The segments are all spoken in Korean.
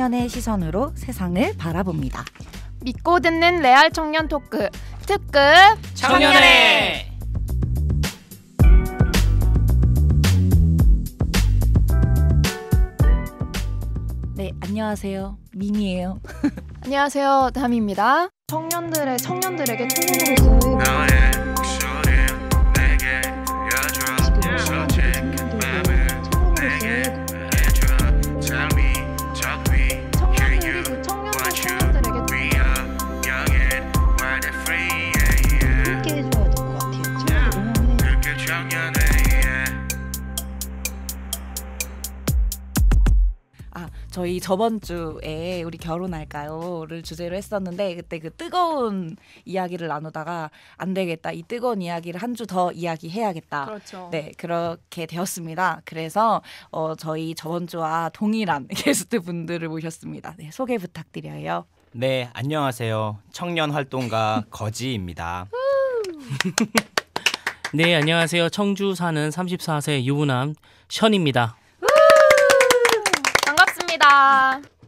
청년의 시선으로 세상을 바라봅니다. 믿고 듣는 레알 청년 토크 특급 청년회. 네, 안녕하세요. 미미예요. 안녕하세요. 담입니다. 청년들에게 청년으로서 저희 저번 주에 우리 결혼할까요?를 주제로 했었는데 그때 그 뜨거운 이야기를 나누다가 안 되겠다. 이 뜨거운 이야기를 한 주 더 이야기해야겠다. 그렇죠. 네, 그렇게 되었습니다. 그래서 저희 저번 주와 동일한 게스트 분들을 모셨습니다. 네, 소개 부탁드려요. 네, 안녕하세요. 청년 활동가 거지입니다. 네, 안녕하세요. 청주 사는 34세 유부남 션입니다.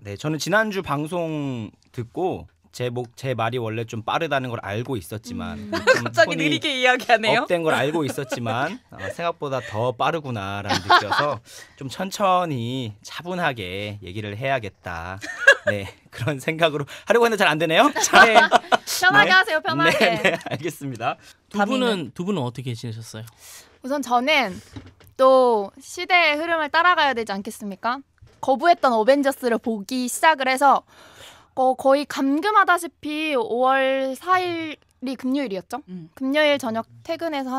네, 저는 지난주 방송 듣고 제 말이 원래 좀 빠르다는 걸 알고 있었지만 갑자기 느리게 이야기하네요. 업된 걸 알고 있었지만 생각보다 더 빠르구나라는 느껴서 좀 천천히 차분하게 얘기를 해야겠다. 네, 그런 생각으로 하려고 했는데 잘 안 되네요. 네. 편하게 네. 하세요. 편하게. 네, 네, 알겠습니다. 두 분은 어떻게 지내셨어요? 우선 저는 또 시대의 흐름을 따라가야 되지 않겠습니까? 거부했던 어벤져스를 보기 시작을 해서 거의 감금하다시피 5월 4일이 금요일이었죠. 금요일 저녁 퇴근해서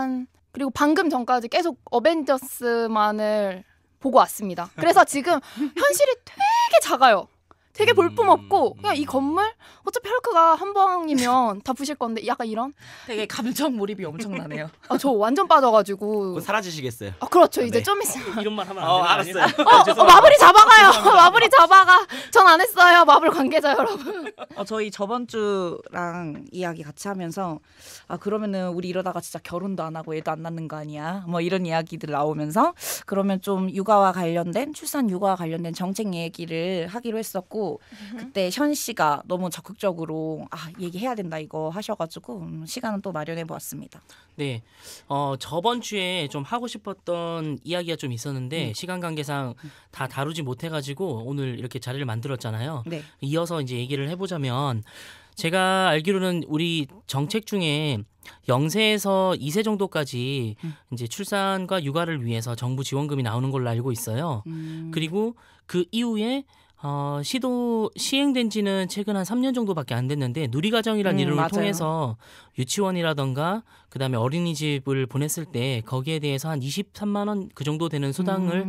그리고 방금 전까지 계속 어벤져스만을 보고 왔습니다. 그래서 지금 현실이 되게 작아요. 되게 볼품없고 그냥 이 건물 어차피 헐크가 한 방이면 다 부실 건데 약간 이런 되게 감정 몰입이 엄청나네요. 아, 저 완전 빠져가지고 사라지시겠어요? 아, 그렇죠. 이제 네. 좀 있으면 이런 말 하면 안 되는 거 아니에요? 알았어요. 마블이 잡아가요. 마블이 잡아가. 전 안 했어요. 마블 관계자 여러분. 저희 저번 주랑 이야기 같이 하면서 그러면은 우리 이러다가 진짜 결혼도 안 하고 애도 안 낳는 거 아니야? 뭐 이런 이야기들 나오면서 그러면 좀 육아와 관련된 출산 육아와 관련된 정책 얘기를 하기로 했었고 그때 현 씨가 너무 적극적으로 얘기해야 된다 이거 하셔가지고 시간은 또 마련해 보았습니다. 네, 저번 주에 좀 하고 싶었던 이야기가 좀 있었는데 시간 관계상 다 다루지 못해가지고 오늘 이렇게 자리를 만들었잖아요. 네. 이어서 이제 얘기를 해보자면 제가 알기로는 우리 정책 중에 0세에서 2세 정도까지 이제 출산과 육아를 위해서 정부 지원금이 나오는 걸로 알고 있어요. 그리고 그 이후에 시행된 지는 최근 한 3년 정도밖에 안 됐는데 누리과정이라는 이름을 맞아요. 통해서 유치원이라던가 그다음에 어린이집을 보냈을 때 거기에 대해서 한 23만 원 그 정도 되는 수당을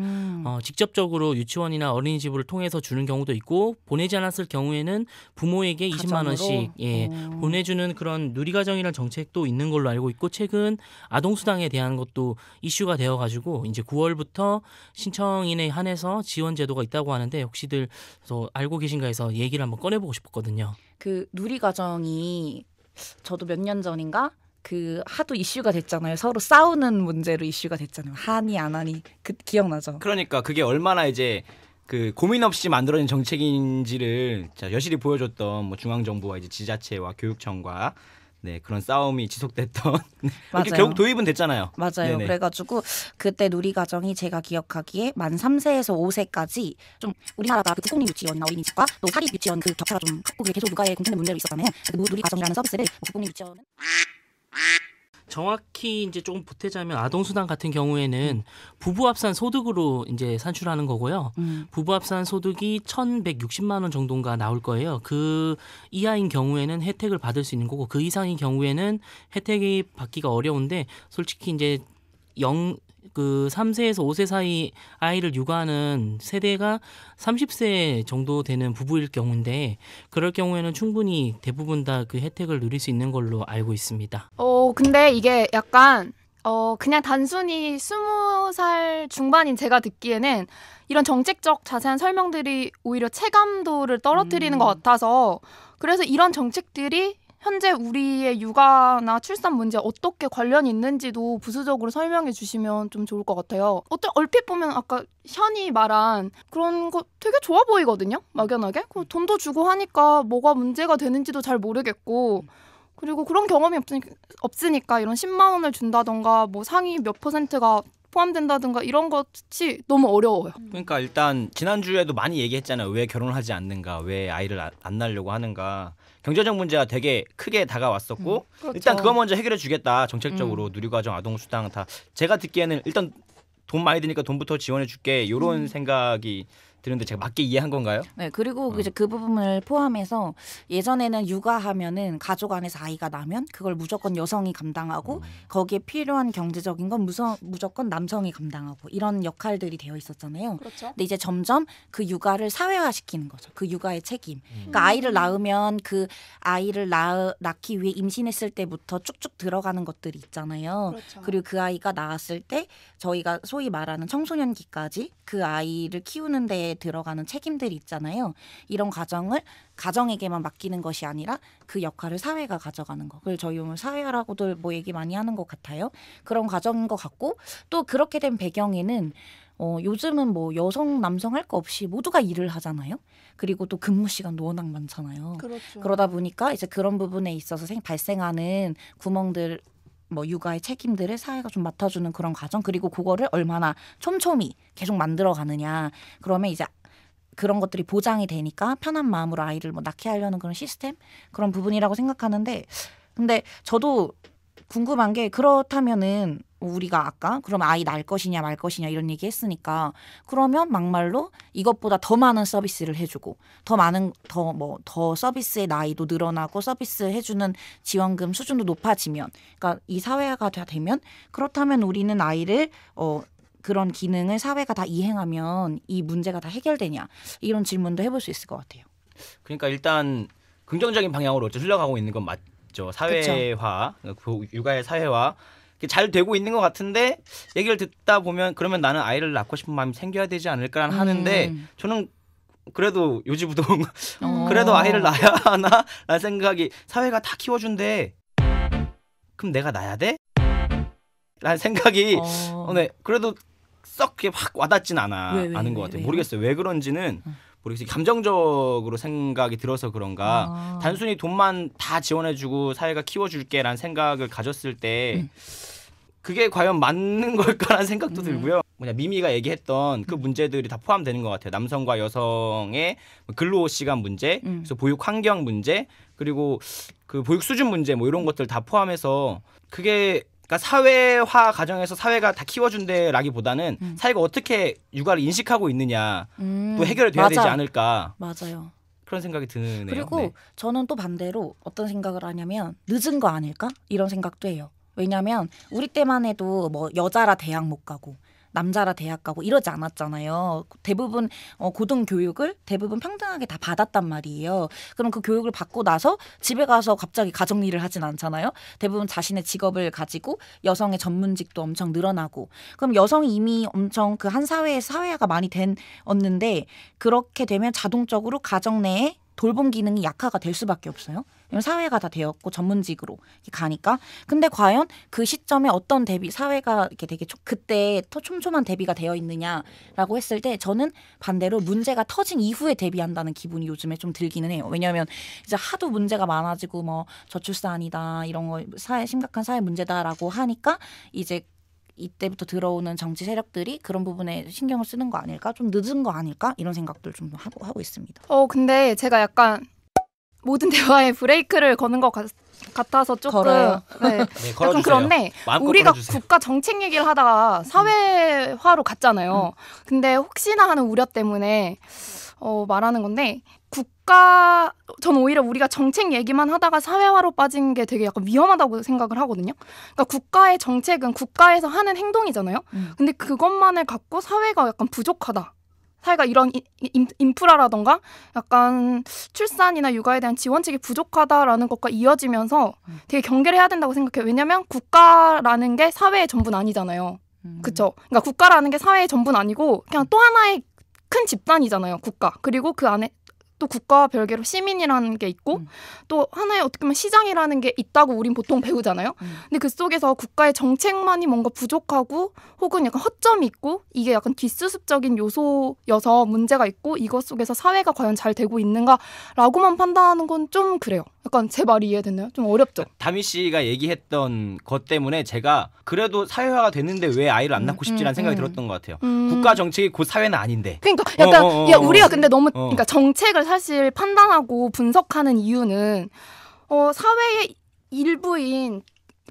직접적으로 유치원이나 어린이집을 통해서 주는 경우도 있고 보내지 않았을 경우에는 부모에게 20만 원씩 보내주는 그런 누리과정이라는 정책도 있는 걸로 알고 있고 최근 아동수당에 대한 것도 이슈가 되어가지고 이제 9월부터 신청인에 한해서 지원 제도가 있다고 하는데 혹시들 그래서 알고 계신가 해서 얘기를 한번 꺼내보고 싶었거든요. 그 누리과정이 저도 몇 년 전인가 그 하도 이슈가 됐잖아요. 서로 싸우는 문제로 이슈가 됐잖아요. 하니 안 하니 기억나죠? 그러니까 그게 얼마나 이제 그 고민 없이 만들어진 정책인지를 여실히 보여줬던 뭐 중앙정부와 이제 지자체와 교육청과 네, 그런 싸움이 지속됐던 맞아요. 결국 도입은 됐잖아요. 맞아요. 네네. 그래가지고 그때 누리과정이 제가 기억하기에 만 3세에서 5세까지 좀 우리나라가 그 국공립유치원이나 어린이집과 또 사립유치원 그 격차가 좀 크고 계속 육아에 공통된 문제가 있었다면 그 누리과정이라는 서비스를 국공립유치원은 정확히 이제 조금 보태자면 아동수당 같은 경우에는 부부합산 소득으로 이제 산출하는 거고요. 부부합산 소득이 1,160만 원 정도인가 나올 거예요. 그 이하인 경우에는 혜택을 받을 수 있는 거고 그 이상인 경우에는 혜택이 받기가 어려운데 솔직히 이제 3세에서 5세 사이 아이를 육아하는 세대가 30세 정도 되는 부부일 경우인데 그럴 경우에는 충분히 대부분 다 그 혜택을 누릴 수 있는 걸로 알고 있습니다. 근데 이게 약간 그냥 단순히 20살 중반인 제가 듣기에는 이런 정책적 자세한 설명들이 오히려 체감도를 떨어뜨리는 것 같아서 그래서 이런 정책들이 현재 우리의 육아나 출산 문제와 어떻게 관련이 있는지도 부수적으로 설명해 주시면 좀 좋을 것 같아요. 얼핏 보면 아까 션이 말한 그런 거 되게 좋아 보이거든요. 막연하게. 돈도 주고 하니까 뭐가 문제가 되는지도 잘 모르겠고, 그리고 그런 경험이 없으니까 이런 10만 원을 준다던가 뭐 상위 몇 %가 포함된다든가 이런 것이 너무 어려워요. 그러니까 일단 지난주에도 많이 얘기했잖아요. 왜 결혼을 하지 않는가, 왜 아이를 안 낳으려고 하는가. 경제적 문제가 되게 크게 다가왔었고 그렇죠. 일단 그거 먼저 해결해 주겠다. 정책적으로 누리과정, 아동수당 다 제가 듣기에는 일단 돈 많이 드니까 돈부터 지원해 줄게 이런 생각이 드는데 제가 맞게 이해한 건가요? 네. 그리고 이제 그 부분을 포함해서 예전에는 육아하면은 가족 안에서 아이가 나면 그걸 무조건 여성이 감당하고 거기에 필요한 경제적인 건 무조건 남성이 감당하고 이런 역할들이 되어 있었잖아요. 그렇죠. 근데 이제 점점 그 육아를 사회화시키는 거죠. 그 육아의 책임. 그러니까 아이를 낳으면 그 아이를 낳기 위해 임신했을 때부터 쭉쭉 들어가는 것들이 있잖아요. 그렇죠. 그리고 그 아이가 낳았을 때 저희가 소위 말하는 청소년기까지 그 아이를 키우는 데에 들어가는 책임들이 있잖아요. 이런 과정을 가정에게만 맡기는 것이 아니라 그 역할을 사회가 가져가는 거. 그걸 저희 오늘 사회화라고들 뭐 얘기 많이 하는 것 같아요. 그런 과정인 것 같고 또 그렇게 된 배경에는 요즘은 뭐 여성 남성 할 거 없이 모두가 일을 하잖아요. 그리고 또 근무 시간도 워낙 많잖아요. 그렇죠. 그러다 보니까 이제 그런 부분에 있어서 발생하는 구멍들 뭐 육아의 책임들을 사회가 좀 맡아주는 그런 과정, 그리고 그거를 얼마나 촘촘히 계속 만들어가느냐. 그러면 이제 그런 것들이 보장이 되니까 편한 마음으로 아이를 뭐 낳게 하려는 그런 시스템, 그런 부분이라고 생각하는데, 근데 저도 궁금한 게 그렇다면은 우리가 아까 그럼 아이 낳을 것이냐 말 것이냐 이런 얘기 했으니까 그러면 막말로 이것보다 더 많은 서비스를 해주고 더 서비스의 나이도 늘어나고 서비스 해주는 지원금 수준도 높아지면, 그러니까 이 사회화가 다 되면 그렇다면 우리는 아이를 그런 기능을 사회가 다 이행하면 이 문제가 다 해결되냐 이런 질문도 해볼 수 있을 것 같아요. 그러니까 일단 긍정적인 방향으로 흘러가고 있는 건 맞죠. 사회화, 그쵸. 육아의 사회화. 잘 되고 있는 것 같은데 얘기를 듣다 보면 그러면 나는 아이를 낳고 싶은 마음이 생겨야 되지 않을까 하는데 저는 그래도 요지부동 그래도 아이를 낳아야 하나? 라는 생각이, 사회가 다 키워준대 그럼 내가 낳아야 돼? 라는 생각이 네, 그래도 썩 확 와닿진 않은 것 같아요. 모르겠어요. 왜 그런지는 모르겠어요. 감정적으로 생각이 들어서 그런가. 단순히 돈만 다 지원해주고 사회가 키워줄게 라는 생각을 가졌을 때 그게 과연 맞는 걸까라는 생각도 들고요. 그냥 미미가 얘기했던 그 문제들이 다 포함되는 것 같아요. 남성과 여성의 근로시간 문제, 그래서 보육 환경 문제, 그리고 그 보육 수준 문제 뭐 이런 것들 다 포함해서 그게 그러니까 사회화 과정에서 사회가 다 키워준대라기보다는 사회가 어떻게 육아를 인식하고 있느냐 또 해결이 돼야 되지 않을까. 맞아요. 그런 생각이 드네요. 그리고 저는 또 반대로 어떤 생각을 하냐면 늦은 거 아닐까? 이런 생각도 해요. 왜냐하면 우리 때만 해도 뭐 여자라 대학 못 가고 남자라 대학 가고 이러지 않았잖아요. 대부분 고등교육을 대부분 평등하게 다 받았단 말이에요. 그럼 그 교육을 받고 나서 집에 가서 갑자기 가정 일을 하진 않잖아요. 대부분 자신의 직업을 가지고 여성의 전문직도 엄청 늘어나고, 그럼 여성이 이미 엄청 그 한 사회의 사회화가 많이 되었는데 그렇게 되면 자동적으로 가정 내에 돌봄 기능이 약화가 될 수밖에 없어요. 사회가 다 되었고 전문직으로 가니까. 근데 과연 그 시점에 어떤 대비, 사회가 이렇게 되게 그때 촘촘한 대비가 되어 있느냐라고 했을 때 저는 반대로 문제가 터진 이후에 대비한다는 기분이 요즘에 좀 들기는 해요. 왜냐하면 이제 하도 문제가 많아지고 뭐 저출산이다 이런 거 심각한 사회 문제다라고 하니까 이제 이때부터 들어오는 정치 세력들이 그런 부분에 신경을 쓰는 거 아닐까? 좀 늦은 거 아닐까? 이런 생각들 좀 하고 있습니다. 근데 제가 약간 모든 대화에 브레이크를 거는 것 같아서 조금 걸어요. 네, 걸어주세요. 그런데 우리가 걸어주세요. 국가 정책 얘기를 하다가 사회화로 갔잖아요. 근데 혹시나 하는 우려 때문에 말하는 건데, 전 오히려 우리가 정책 얘기만 하다가 사회화로 빠진 게 되게 약간 위험하다고 생각을 하거든요. 그러니까 국가의 정책은 국가에서 하는 행동이잖아요. 근데 그것만을 갖고 사회가 약간 부족하다, 사회가 이런 인프라라던가 약간 출산이나 육아에 대한 지원책이 부족하다라는 것과 이어지면서 되게 경계를 해야 된다고 생각해요. 왜냐면 국가라는 게 사회의 전부는 아니잖아요. 그쵸? 그러니까 국가라는 게 사회의 전부는 아니고 그냥 또 하나의 큰 집단이잖아요. 국가. 그리고 그 안에 또 국가와 별개로 시민이라는 게 있고 또 하나의 어떻게 보면 시장이라는 게 있다고 우린 보통 배우잖아요. 근데 그 속에서 국가의 정책만이 뭔가 부족하고 혹은 약간 허점이 있고 이게 약간 뒷수습적인 요소여서 문제가 있고 이것 속에서 사회가 과연 잘 되고 있는가라고만 판단하는 건 좀 그래요. 약간 제 말이 이해됐나요? 좀 어렵죠. 다미 씨가 얘기했던 것 때문에 제가 그래도 사회화가 됐는데 왜 아이를 안 낳고 싶지라는 생각이 들었던 것 같아요. 국가 정책이 곧 사회는 아닌데. 그러니까 약간 야, 우리가 근데 너무 그러니까 정책을 사실 판단하고 분석하는 이유는 사회의 일부인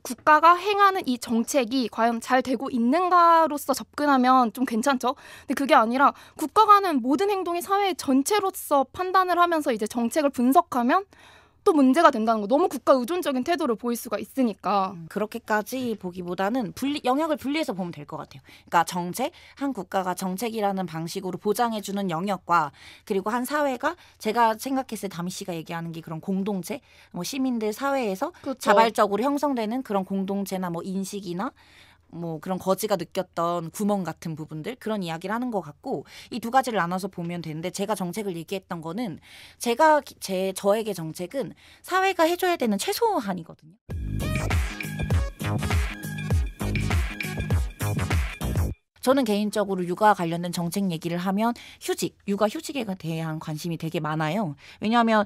국가가 행하는 이 정책이 과연 잘 되고 있는가로서 접근하면 좀 괜찮죠. 근데 그게 아니라 국가가 하는 모든 행동이 사회 전체로서 판단을 하면서 이제 정책을 분석하면 또 문제가 된다는 거. 너무 국가 의존적인 태도를 보일 수가 있으니까. 그렇게까지 보기보다는 영역을 분리해서 보면 될 것 같아요. 그러니까 정책, 한 국가가 정책이라는 방식으로 보장해주는 영역과 그리고 한 사회가 제가 생각했을 때 다미 씨가 얘기하는 게 그런 공동체, 뭐 시민들 사회에서 그렇죠. 자발적으로 형성되는 그런 공동체나 뭐 인식이나 뭐 그런 거지가 느꼈던 구멍 같은 부분들 그런 이야기를 하는 것 같고 이 두 가지를 나눠서 보면 되는데 제가 정책을 얘기했던 거는 제가 저에게 정책은 사회가 해줘야 되는 최소한이거든요. 저는 개인적으로 육아 관련된 정책 얘기를 하면 육아 휴직에 대한 관심이 되게 많아요. 왜냐하면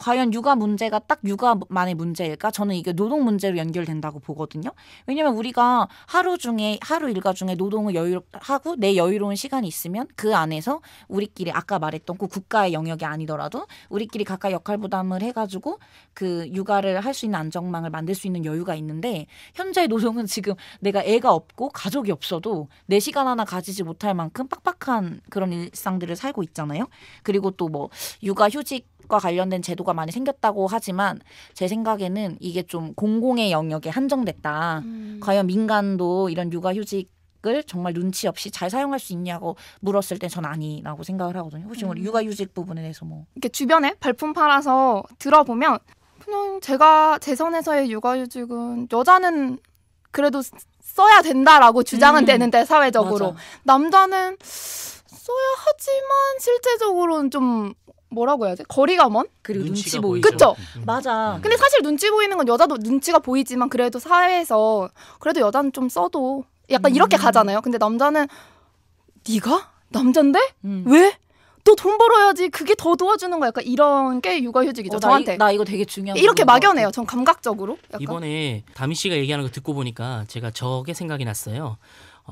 과연 육아 문제가 딱 육아만의 문제일까? 저는 이게 노동 문제로 연결된다고 보거든요. 왜냐면 우리가 하루 일과 중에 노동을 하고 내 여유로운 시간이 있으면 그 안에서 우리끼리 아까 말했던 그 국가의 영역이 아니더라도 우리끼리 각각 역할 부담을 해가지고 그 육아를 할 수 있는 안정망을 만들 수 있는 여유가 있는데 현재의 노동은 지금 내가 애가 없고 가족이 없어도 내 시간 하나 가지지 못할 만큼 빡빡한 그런 일상들을 살고 있잖아요. 그리고 또 뭐 육아 휴직과 관련된 제도가 많이 생겼다고 하지만 제 생각에는 이게 좀 공공의 영역에 한정됐다. 과연 민간도 이런 육아휴직을 정말 눈치 없이 잘 사용할 수 있냐고 물었을 때 전 아니라고 생각을 하거든요. 혹시 우리 육아휴직 부분에 대해서 뭐 이렇게 주변에 발품 팔아서 들어보면 그냥 제가 제 선에서의 육아휴직은 여자는 그래도 써야 된다라고 주장은 되는데 사회적으로 맞아. 남자는 써야 하지만 실제적으로는 좀 뭐라고 해야 돼? 거리가 먼? 그리고 눈치 보이죠. 그쵸? 맞아. 근데 사실 눈치 보이는 건 여자도 눈치가 보이지만 그래도 사회에서 그래도 여자는 좀 써도 약간 이렇게 가잖아요. 근데 남자는 네가? 남잔데? 왜? 너 돈 벌어야지. 그게 더 도와주는 거야. 약간 이런 게 육아휴직이죠. 저한테. 나 이거 되게 중요한 이렇게 막연해요. 전 감각적으로. 약간. 이번에 다미 씨가 얘기하는 거 듣고 보니까 제가 저게 생각이 났어요.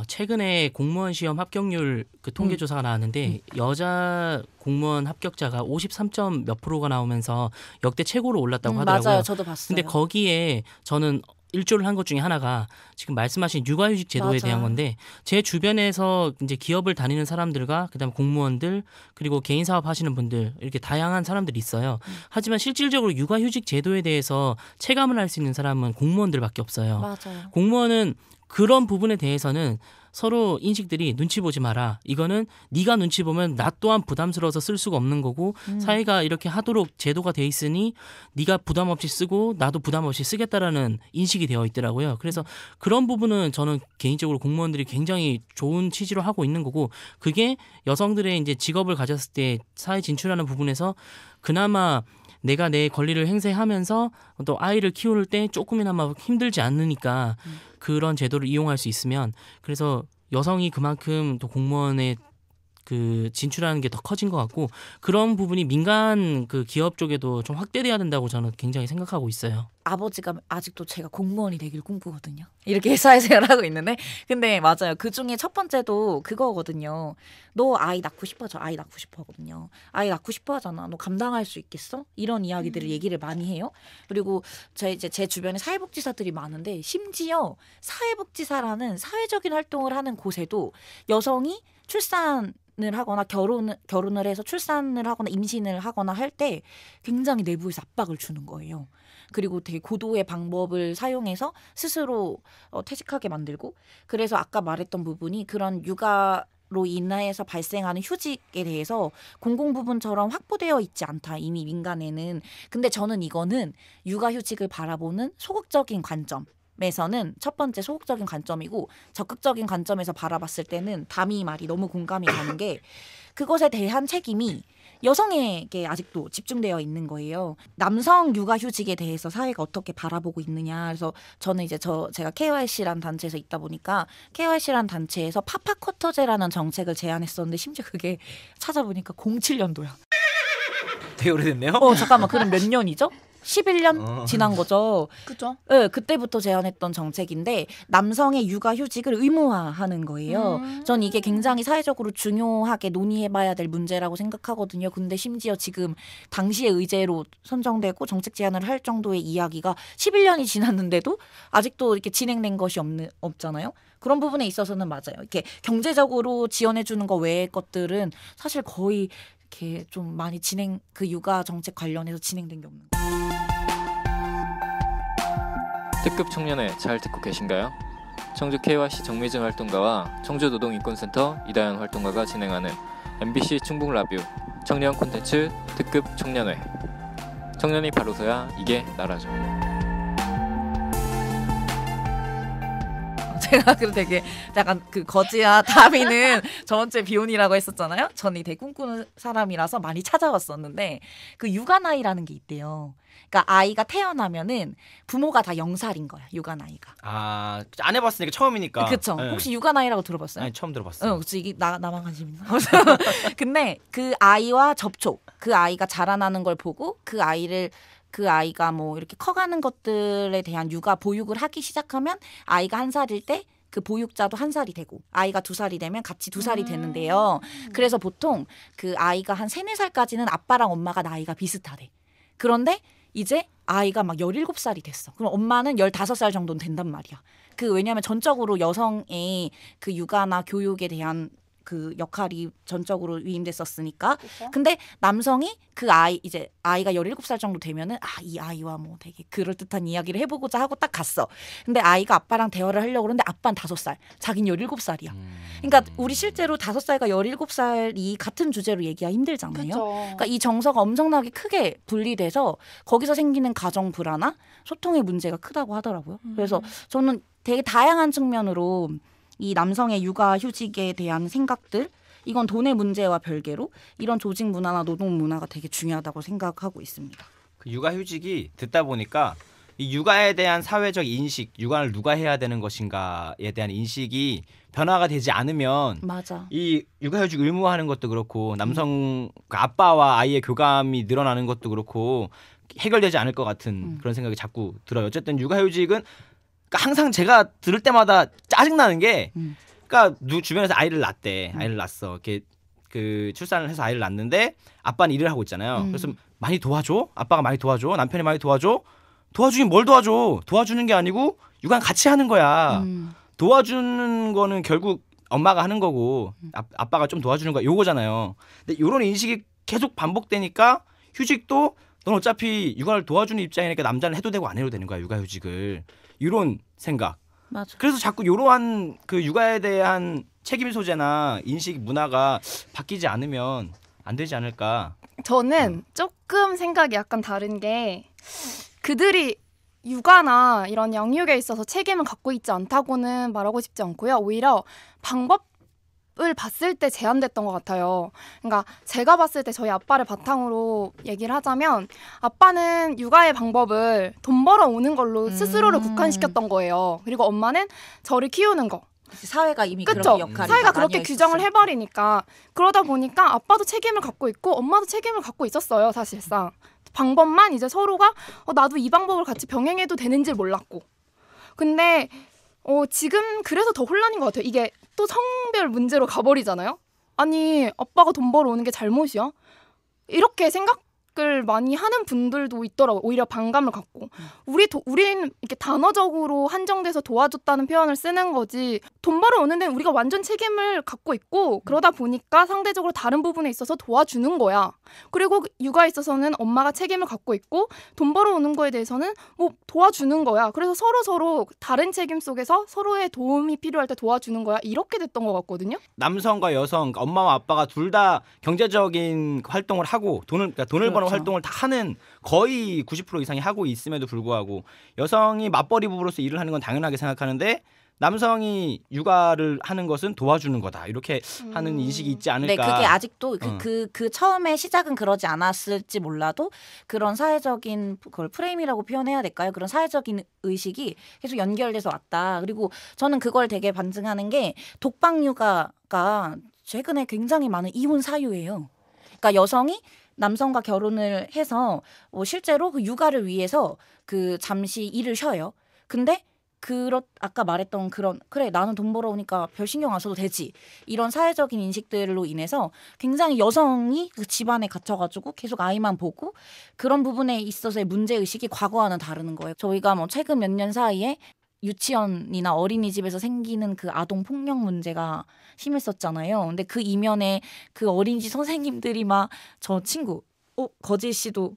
최근에 공무원 시험 합격률 그 통계조사가 나왔는데 여자 공무원 합격자가 53점 몇 %가 나오면서 역대 최고로 올랐다고 하더라고요. 맞아요. 저도 봤어요. 근데 거기에 저는 일조를 한 것 중에 하나가 지금 말씀하신 육아휴직 제도에 맞아. 대한 건데 제 주변에서 이제 기업을 다니는 사람들과 그다음 공무원들 그리고 개인 사업 하시는 분들 이렇게 다양한 사람들이 있어요. 하지만 실질적으로 육아휴직 제도에 대해서 체감을 할 수 있는 사람은 공무원들밖에 없어요. 맞아요. 공무원은 그런 부분에 대해서는 서로 인식들이 눈치 보지 마라. 이거는 네가 눈치 보면 나 또한 부담스러워서 쓸 수가 없는 거고 사회가 이렇게 하도록 제도가 돼 있으니 네가 부담 없이 쓰고 나도 부담 없이 쓰겠다라는 인식이 되어 있더라고요. 그래서 그런 부분은 저는 개인적으로 공무원들이 굉장히 좋은 취지로 하고 있는 거고 그게 여성들의 이제 직업을 가졌을 때 사회 진출하는 부분에서 그나마 내가 내 권리를 행사하면서 또 아이를 키울 때 조금이나마 힘들지 않으니까 그런 제도를 이용할 수 있으면 그래서 여성이 그만큼 또 공무원에 그 진출하는 게 더 커진 것 같고 그런 부분이 민간 그 기업 쪽에도 좀 확대돼야 된다고 저는 굉장히 생각하고 있어요. 아버지가 아직도 제가 공무원이 되길 꿈꾸거든요. 이렇게 사회생활을 하고 있는데 근데 맞아요. 그중에 첫 번째도 그거거든요. 너 아이 낳고 싶어? 저 아이 낳고 싶어 하거든요. 아이 낳고 싶어 하잖아. 너 감당할 수 있겠어? 이런 이야기들을 얘기를 많이 해요. 그리고 제 주변에 사회복지사들이 많은데 심지어 사회복지사라는 사회적인 활동을 하는 곳에도 여성이 출산을 하거나 결혼을 해서 출산을 하거나 임신을 하거나 할 때 굉장히 내부에서 압박을 주는 거예요. 그리고 되게 고도의 방법을 사용해서 스스로 퇴직하게 만들고 그래서 아까 말했던 부분이 그런 육아로 인해서 발생하는 휴직에 대해서 공공 부분처럼 확보되어 있지 않다. 이미 민간에는. 근데 저는 이거는 육아휴직을 바라보는 소극적인 관점. 에서는 첫 번째 소극적인 관점이고, 적극적인 관점에서 바라봤을 때는 담이 말이 너무 공감이 가는 게 그것에 대한 책임이 여성에게 아직도 집중되어 있는 거예요. 남성 육아휴직에 대해서 사회가 어떻게 바라보고 있느냐. 그래서 저는 이제 제가 KYC라는 단체에서 있다 보니까 KYC라는 단체에서 파파쿼터제라는 정책을 제안했었는데, 심지어 그게 찾아보니까 07년도야. 되게 오래됐네요. 잠깐만, 그럼 몇 년이죠? 11년 지난 거죠. 그죠? 네, 그때부터 제안했던 정책인데 남성의 육아휴직을 의무화하는 거예요. 전 이게 굉장히 사회적으로 중요하게 논의해봐야 될 문제라고 생각하거든요. 근데 심지어 지금 당시의 의제로 선정되고 정책 제안을 할 정도의 이야기가 11년이 지났는데도 아직도 이렇게 진행된 것이 없잖아요. 그런 부분에 있어서는 맞아요. 이렇게 경제적으로 지원해주는 거 외의 것들은 사실 거의 이렇게 좀 많이 그 육아 정책 관련해서 진행된 게 없는 거예요. 특급 청년회 잘 듣고 계신가요? 청주 KYC 정미정 활동가와 청주 노동인권센터 이다연 활동가가 진행하는 MBC 충북 라뷰 청년 콘텐츠 특급 청년회. 청년이 바로서야 이게 나라죠. 제가 되게 약간 거지와 다미는 저번 주에 비혼이라고 했었잖아요. 저는 되게 꿈꾸는 사람이라서 많이 찾아왔었는데, 그 육아 나이라는 게 있대요. 그러니까 아이가 태어나면은 부모가 다 0살인 거야, 육아 나이가. 아, 안 해봤으니까 처음이니까. 그쵸. 네. 혹시 육아 나이라고 들어봤어요? 아니, 처음 들어봤어요. 그치, 이게 나만 관심 있나? 근데 그 아이와 접촉, 그 아이가 자라나는 걸 보고 그 아이가 뭐 이렇게 커가는 것들에 대한 육아 보육을 하기 시작하면, 아이가 1살일 때 그 보육자도 1살이 되고, 아이가 2살이 되면 같이 2살이 되는데요. 그래서 보통 그 아이가 한 3-4살까지는 아빠랑 엄마가 나이가 비슷하대. 그런데 이제 아이가 막 17살이 됐어. 그럼 엄마는 15살 정도는 된단 말이야. 왜냐하면 전적으로 여성의 그 육아나 교육에 대한 그 역할이 전적으로 위임됐었으니까. 그쵸? 근데 남성이 이제 아이가 17살 정도 되면은, 이 아이와 뭐 되게 그럴듯한 이야기를 해보고자 하고 딱 갔어. 근데 아이가 아빠랑 대화를 하려고 그러는데 아빠는 5살, 자기는 17살이야. 그러니까 우리 실제로 5살과 17살이 같은 주제로 얘기가 힘들잖아요. 그쵸. 그러니까 이 정서가 엄청나게 크게 분리돼서 거기서 생기는 가정 불화나 소통의 문제가 크다고 하더라고요. 그래서 저는 되게 다양한 측면으로 이 남성의 육아휴직에 대한 생각들, 이건 돈의 문제와 별개로 이런 조직 문화나 노동 문화가 되게 중요하다고 생각하고 있습니다. 그 육아휴직이 듣다 보니까 이 육아에 대한 사회적 인식, 육아를 누가 해야 되는 것인가에 대한 인식이 변화가 되지 않으면, 맞아, 이 육아휴직 의무화하는 것도 그렇고 남성 아빠와 아이의 교감이 늘어나는 것도 그렇고 해결되지 않을 것 같은 그런 생각이 자꾸 들어요. 어쨌든 육아휴직은 항상 제가 들을 때마다 짜증나는 게, 그러니까 주변에서 아이를 낳대, 아이를 낳았어, 이렇게 그 출산을 해서 아이를 낳는데 아빠는 일을 하고 있잖아요. 그래서 많이 도와줘, 아빠가 많이 도와줘, 남편이 많이 도와줘. 도와주긴 뭘 도와줘? 도와주는 게 아니고 육아는 같이 하는 거야. 도와주는 거는 결국 엄마가 하는 거고 아빠가 좀 도와주는 거야, 요거잖아요. 근데 요런 인식이 계속 반복되니까 휴직도 넌 어차피 육아를 도와주는 입장이니까 남자는 해도 되고 안 해도 되는 거야, 육아휴직을. 이런 생각. 맞아. 그래서 자꾸 이러한 그 육아에 대한 책임 소재나 인식 문화가 바뀌지 않으면 안 되지 않을까. 저는 조금 생각이 약간 다른 게, 그들이 육아나 이런 양육에 있어서 책임을 갖고 있지 않다고는 말하고 싶지 않고요. 오히려 방법을 봤을 때 제한됐던 것 같아요. 그러니까 제가 봤을 때 저희 아빠를 바탕으로 얘기를 하자면, 아빠는 육아의 방법을 돈 벌어오는 걸로 스스로를 국한시켰던 거예요. 그리고 엄마는 저를 키우는 거. 사회가 이미 그런 역할이, 사회가 그렇게 규정을 해버리니까. 그러다 보니까 아빠도 책임을 갖고 있고 엄마도 책임을 갖고 있었어요, 사실상. 방법만 이제 서로가 나도 이 방법을 같이 병행해도 되는지 몰랐고. 근데 지금 그래서 더 혼란인 것 같아요. 이게 또 성별 문제로 가버리잖아요. 아니, 아빠가 돈 벌어오는 게 잘못이야? 이렇게 생각을 많이 하는 분들도 있더라고요. 오히려 반감을 갖고. 우리는 이렇게 단어적으로 한정돼서 도와줬다는 표현을 쓰는 거지, 돈 벌어오는 데는 우리가 완전 책임을 갖고 있고, 그러다 보니까 상대적으로 다른 부분에 있어서 도와주는 거야. 그리고 육아에 있어서는 엄마가 책임을 갖고 있고, 돈 벌어오는 거에 대해서는 뭐 도와주는 거야. 그래서 서로서로 다른 책임 속에서 서로의 도움이 필요할 때 도와주는 거야. 이렇게 됐던 것 같거든요. 남성과 여성, 엄마와 아빠가 둘 다 경제적인 활동을 하고 돈을 버는 그렇죠. 활동을 다 하는 거의 90% 이상이 하고 있음에도 불구하고 여성이 맞벌이 부부로서 일을 하는 건 당연하게 생각하는데 남성이 육아를 하는 것은 도와주는 거다 이렇게 하는 인식이 있지 않을까. 네, 그게 아직도 그 처음에 시작은 그러지 않았을지 몰라도 그런 사회적인 그걸 프레임이라고 표현해야 될까요? 그런 사회적인 의식이 계속 연결돼서 왔다. 그리고 저는 그걸 되게 반증하는 게 독방 육아가 최근에 굉장히 많은 이혼 사유예요. 그러니까 여성이 남성과 결혼을 해서 뭐 실제로 그 육아를 위해서 그 잠시 일을 쉬어요. 근데 아까 말했던 그런 그래 나는 돈 벌어오니까 별 신경 안 써도 되지 이런 사회적인 인식들로 인해서 굉장히 여성이 그 집안에 갇혀가지고 계속 아이만 보고 그런 부분에 있어서의 문제의식이 과거와는 다른 거예요. 저희가 뭐 최근 몇 년 사이에 유치원이나 어린이집에서 생기는 그 아동폭력 문제가 심했었잖아요. 근데 그 이면에 그 어린이집 선생님들이 막 저 친구 거지 씨도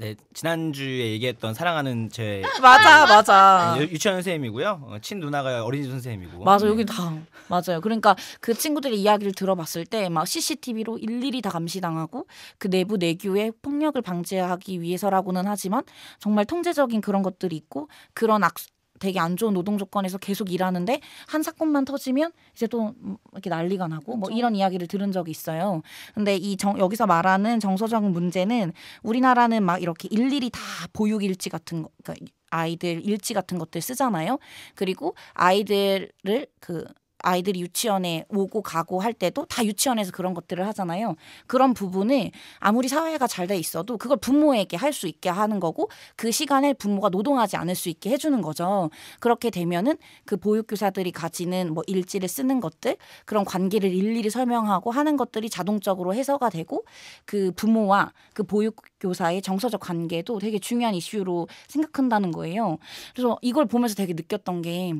네, 지난주에 얘기했던 사랑하는 제 맞아 유치원 선생님이고요. 친 누나가 어린이집 선생님이고 맞아 네. 여기 다 맞아요. 그러니까 그 친구들의 이야기를 들어봤을 때 막 CCTV로 일일이 다 감시당하고 그 내부 내규의 폭력을 방지하기 위해서라고는 하지만 정말 통제적인 그런 것들이 있고 그런 되게 안 좋은 노동 조건에서 계속 일하는데 한 사건만 터지면 이제 또 이렇게 난리가 나고 뭐 이런 이야기를 들은 적이 있어요. 근데 여기서 말하는 정서적인 문제는 우리나라는 막 이렇게 일일이 다 보육 일지 같은 거 그러니까 아이들 일지 같은 것들 쓰잖아요. 그리고 아이들이 유치원에 오고 가고 할 때도 다 유치원에서 그런 것들을 하잖아요. 그런 부분을 아무리 사회가 잘 돼 있어도 그걸 부모에게 할 수 있게 하는 거고 그 시간에 부모가 노동하지 않을 수 있게 해주는 거죠. 그렇게 되면은 그 보육교사들이 가지는 뭐 일지를 쓰는 것들 그런 관계를 일일이 설명하고 하는 것들이 자동적으로 해소가 되고 그 부모와 그 보육교사의 정서적 관계도 되게 중요한 이슈로 생각한다는 거예요. 그래서 이걸 보면서 되게 느꼈던 게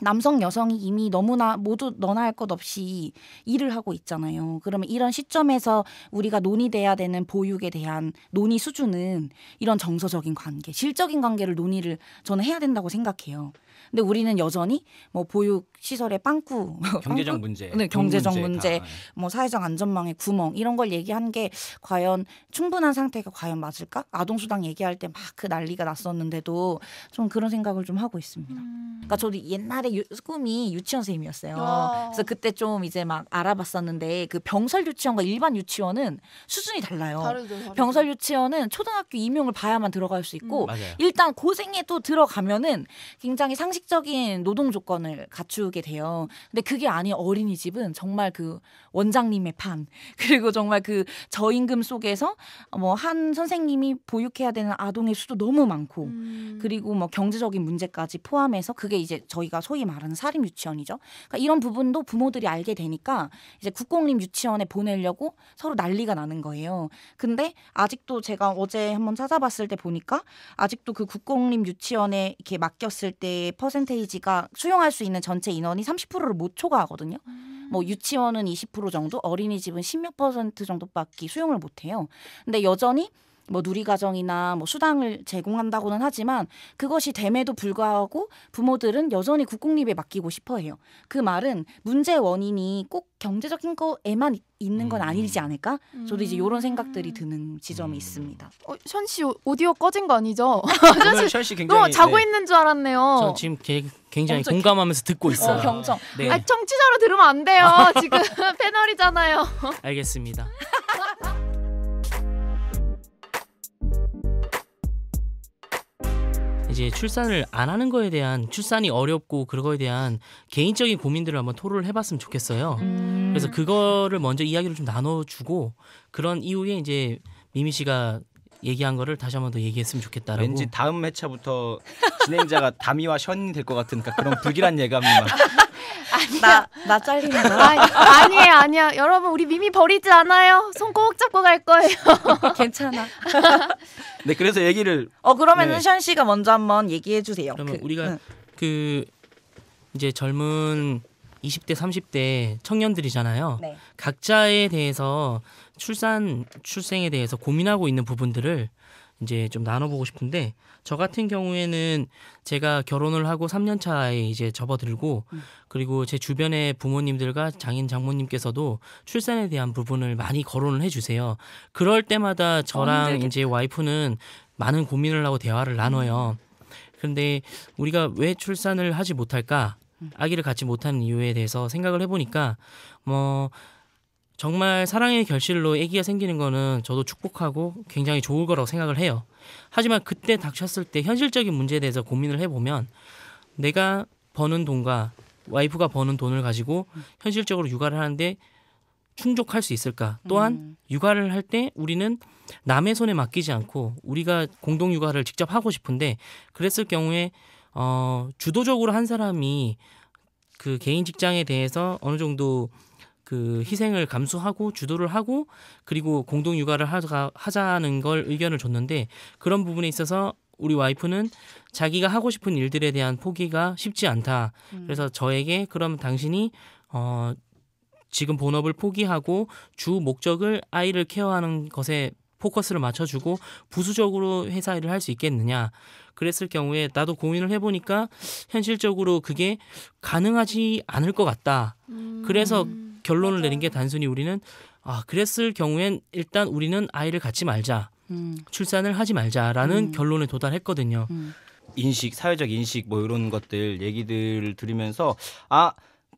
남성 여성이 이미 너무나 모두 너나 할 것 없이 일을 하고 있잖아요. 그러면 이런 시점에서 우리가 논의돼야 되는 보육에 대한 논의 수준은 이런 정서적인 관계, 질적인 관계를 논의를 저는 해야 된다고 생각해요. 근데 우리는 여전히 뭐 보육 시설의 빵꾸, 경제적 문제, 네, 경제적 문제, 뭐 사회적 안전망의 구멍 이런 걸 얘기한 게 과연 충분한 상태가 과연 맞을까? 아동수당 얘기할 때 막 그 난리가 났었는데도 좀 그런 생각을 좀 하고 있습니다. 그러니까 저도 옛날 꿈이 유치원 선생님이었어요. 그래서 그때 좀 이제 막 알아봤었는데 그 병설 유치원과 일반 유치원은 수준이 달라요. 다르죠. 병설 유치원은 초등학교 임용을 봐야만 들어갈 수 있고 일단 고생해도 들어가면은 굉장히 상식적인 노동 조건을 갖추게 돼요. 근데 그게 아닌 어린이집은 정말 그 원장님의 판 그리고 정말 그 저임금 속에서 뭐 한 선생님이 보육해야 되는 아동의 수도 너무 많고 그리고 뭐 경제적인 문제까지 포함해서 그게 이제 저희가 소위 말하는 사립 유치원이죠. 그러니까 이런 부분도 부모들이 알게 되니까 이제 국공립 유치원에 보내려고 서로 난리가 나는 거예요. 근데 아직도 제가 어제 한번 찾아봤을 때 보니까 아직도 그 국공립 유치원에 이렇게 맡겼을 때의 퍼센테이지가 수용할 수 있는 전체 인원이 30%를 못 초과하거든요. 뭐 유치원은 20% 정도, 어린이집은 10몇 퍼센트 정도밖에 수용을 못 해요. 근데 여전히 뭐 누리과정이나 뭐 수당을 제공한다고는 하지만 그것이 됨에도 불구하고 부모들은 여전히 국공립에 맡기고 싶어해요. 그 말은 문제의 원인이 꼭 경제적인 거에만 있는 건 아니지 않을까? 저도 이제 이런 생각들이 드는 지점이 있습니다. 션 씨 오디오 꺼진 거 아니죠? 션 씨 굉장히 자고 있는 줄 알았네요. 저 지금 굉장히 공감하면서 듣고 있어요. 경청. 네. 아, 청취자로 들으면 안 돼요. 지금 패널이잖아요. 알겠습니다. 이제 출산을 안 하는 거에 대한 출산이 어렵고 그거에 대한 개인적인 고민들을 한번 토론을 해봤으면 좋겠어요. 그래서 그거를 먼저 이야기를 좀 나눠주고 그런 이후에 이제 미미 씨가 얘기한 거를 다시 한번 더 얘기했으면 좋겠다라고. 왠지 다음 회차부터 진행자가 다미와 션이 될 것 같은 그런 불길한 예감이 막. 나 잘리는 거 아니에요. 여러분 우리 미미 버리지 않아요. 손 꼭 잡고 갈 거예요. 괜찮아. 네, 그래서 얘기를 그러면은 션 씨가 먼저 한번 얘기해 주세요. 그러면 우리가 그 이제 젊은 20대 30대 청년들이잖아요. 네. 각자에 대해서 출산에 대해서 고민하고 있는 부분들을 이제 좀 나눠보고 싶은데, 저 같은 경우에는 제가 결혼을 하고 3년 차에 이제 접어들고, 그리고 제 주변의 부모님들과 장인 장모님께서도 출산에 대한 부분을 많이 거론을 해주세요. 그럴 때마다 저랑 이제 와이프는 많은 고민을 하고 대화를 나눠요. 근데 우리가 왜 출산을 하지 못할까? 아기를 갖지 못하는 이유에 대해서 생각을 해보니까, 뭐 정말 사랑의 결실로 아기가 생기는 거는 저도 축복하고 굉장히 좋을 거라고 생각을 해요. 하지만 그때 닥쳤을 때 현실적인 문제에 대해서 고민을 해보면, 내가 버는 돈과 와이프가 버는 돈을 가지고 현실적으로 육아를 하는데 충족할 수 있을까? 또한 육아를 할 때 우리는 남의 손에 맡기지 않고 우리가 공동 육아를 직접 하고 싶은데, 그랬을 경우에 주도적으로 한 사람이 그 개인 직장에 대해서 어느 정도 그 희생을 감수하고 주도를 하고, 그리고 공동 육아를 하자는 걸 의견을 줬는데, 그런 부분에 있어서 우리 와이프는 자기가 하고 싶은 일들에 대한 포기가 쉽지 않다. 그래서 저에게 그럼 당신이 지금 본업을 포기하고 주 목적을 아이를 케어하는 것에 포커스를 맞춰주고 부수적으로 회사 일을 할 수 있겠느냐. 그랬을 경우에 나도 고민을 해보니까 현실적으로 그게 가능하지 않을 것 같다. 그래서 결론을 내린 게 단순히 우리는 그랬을 경우엔 일단 우리는 아이를 갖지 말자. 출산을 하지 말자라는 결론에 도달했거든요. 인식, 사회적 인식 뭐 이런 것들 얘기들을 들으면서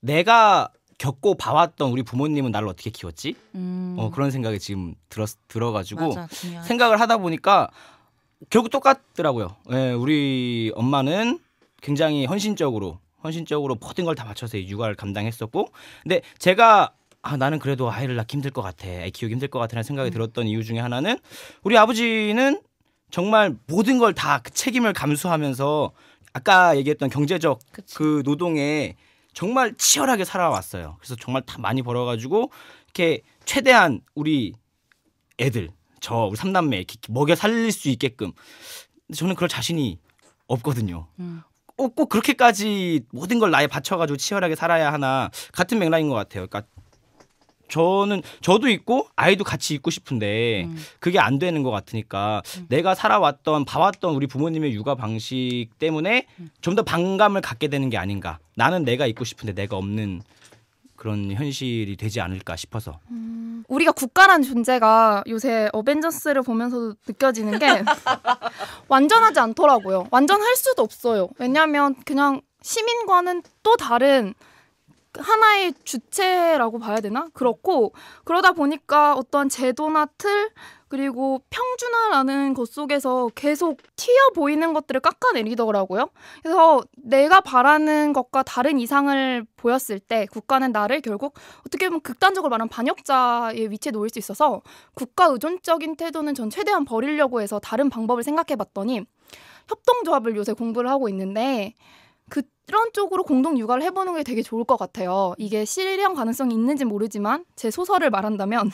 내가 겪고 봐왔던 우리 부모님은 나를 어떻게 키웠지? 그런 생각이 지금 들어가지고 생각을 하다 보니까 결국 똑같더라고요. 예, 우리 엄마는 굉장히 헌신적으로 모든 걸 다 맞춰서 육아를 감당했었고, 근데 제가 나는 그래도 아이를 낳기 힘들 것 같아, 아이 키우기 힘들 것 같다는 생각이 들었던 이유 중에 하나는, 우리 아버지는 정말 모든 걸 다 그 책임을 감수하면서 아까 얘기했던 경제적 그 노동에 정말 치열하게 살아왔어요. 그래서 정말 다 많이 벌어가지고 이렇게 최대한 우리 애들, 우리 3남매 이렇게 먹여 살릴 수 있게끔. 근데 저는 그럴 자신이 없거든요. 꼭 그렇게까지 모든 걸 나에 바쳐가지고 치열하게 살아야 하나, 같은 맥락인 것 같아요. 그러니까 저도 있고 아이도 같이 있고 싶은데 그게 안 되는 것 같으니까 내가 봐왔던 우리 부모님의 육아 방식 때문에 좀 더 반감을 갖게 되는 게 아닌가. 나는 내가 있고 싶은데 내가 없는 그런 현실이 되지 않을까 싶어서. 우리가 국가란 존재가 요새 어벤져스를 보면서도 느껴지는 게 완전하지 않더라고요. 완전할 수도 없어요. 왜냐하면 그냥 시민과는 또 다른 하나의 주체라고 봐야 되나? 그렇고, 그러다 보니까 어떠한 제도나 틀, 그리고 평준화라는 것 속에서 계속 튀어 보이는 것들을 깎아내리더라고요. 그래서 내가 바라는 것과 다른 이상을 보였을 때 국가는 나를 결국 어떻게 보면 극단적으로 말하면 반역자의 위치에 놓일 수 있어서, 국가 의존적인 태도는 전 최대한 버리려고 해서 다른 방법을 생각해봤더니, 협동조합을 요새 공부를 하고 있는데 그런 쪽으로 공동 육아를 해보는 게 되게 좋을 것 같아요. 이게 실현 가능성이 있는지 모르지만 제 소설을 말한다면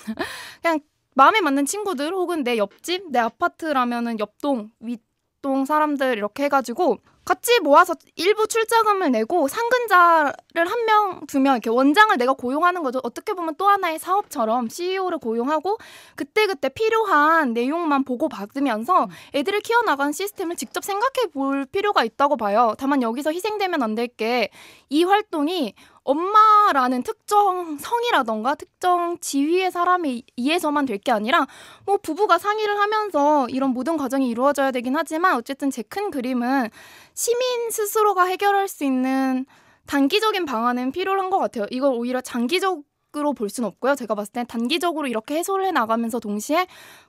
그냥 마음에 맞는 친구들, 혹은 내 옆집, 내 아파트라면은 옆동, 윗동 사람들 이렇게 해가지고 같이 모아서 일부 출자금을 내고 상근자를 한 명, 두 명 이렇게 원장을 내가 고용하는 거죠. 어떻게 보면 또 하나의 사업처럼 CEO를 고용하고 그때그때 필요한 내용만 보고받으면서 애들을 키워나가는 시스템을 직접 생각해 볼 필요가 있다고 봐요. 다만 여기서 희생되면 안 될 게, 이 활동이 엄마라는 특정 성이라던가 특정 지위의 사람에 의해서만 될 게 아니라, 뭐 부부가 상의를 하면서 이런 모든 과정이 이루어져야 되긴 하지만, 어쨌든 제 큰 그림은 시민 스스로가 해결할 수 있는 단기적인 방안은 필요한 것 같아요. 이걸 오히려 장기적으로 볼 수는 없고요. 제가 봤을 때 단기적으로 이렇게 해소를 해나가면서 동시에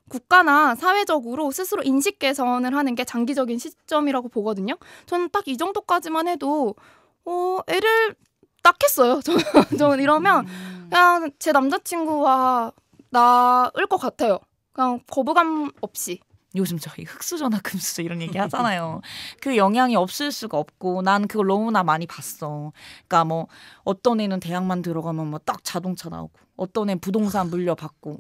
국가나 사회적으로 스스로 인식 개선을 하는 게 장기적인 시점이라고 보거든요. 저는 딱 이 정도까지만 해도 애를 낳겠어요. 저는 이러면 그냥 제 남자친구와 낳을 것 같아요. 그냥 거부감 없이. 요즘 저희 흑수저나 금수저 이런 얘기 하잖아요. 그 영향이 없을 수가 없고, 난 그걸 너무나 많이 봤어. 그러니까 뭐 어떤 애는 대학만 들어가면 뭐 딱 자동차 나오고, 어떤 애는 부동산 물려받고,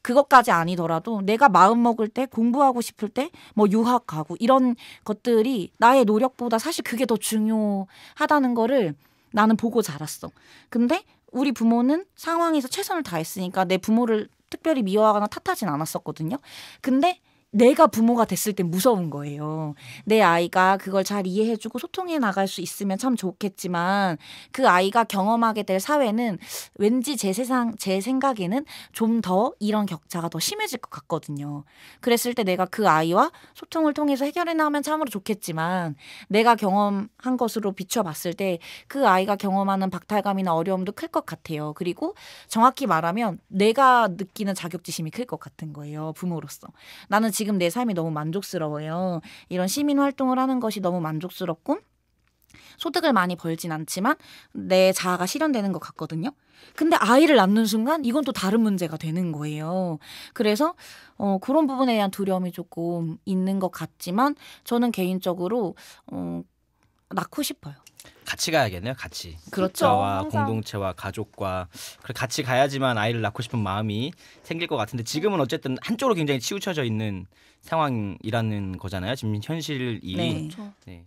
그것까지 아니더라도 내가 마음 먹을 때, 공부하고 싶을 때 뭐 유학 가고, 이런 것들이 나의 노력보다 사실 그게 더 중요하다는 거를 나는 보고 자랐어. 근데 우리 부모는 상황에서 최선을 다했으니까 내 부모를 특별히 미워하거나 탓하진 않았었거든요. 근데 내가 부모가 됐을 때 무서운 거예요. 내 아이가 그걸 잘 이해해주고 소통해 나갈 수 있으면 참 좋겠지만 그 아이가 경험하게 될 사회는 왠지 제 생각에는 좀 더 이런 격차가 더 심해질 것 같거든요. 그랬을 때 내가 그 아이와 소통을 통해서 해결해 나가면 참으로 좋겠지만 내가 경험한 것으로 비춰봤을 때 그 아이가 경험하는 박탈감이나 어려움도 클 것 같아요. 그리고 정확히 말하면 내가 느끼는 자격지심이 클 것 같은 거예요. 부모로서. 나는 지금 내 삶이 너무 만족스러워요. 이런 시민활동을 하는 것이 너무 만족스럽고 소득을 많이 벌진 않지만 내 자아가 실현되는 것 같거든요. 근데 아이를 낳는 순간 이건 또 다른 문제가 되는 거예요. 그래서 그런 부분에 대한 두려움이 조금 있는 것 같지만 저는 개인적으로 낳고 싶어요. 같이 가야겠네요. 같이. 그렇죠. 공동체와 가족과 같이 가야지만 아이를 낳고 싶은 마음이 생길 것 같은데 지금은 어쨌든 한쪽으로 굉장히 치우쳐져 있는 상황이라는 거잖아요. 지금 현실이. 네. 네.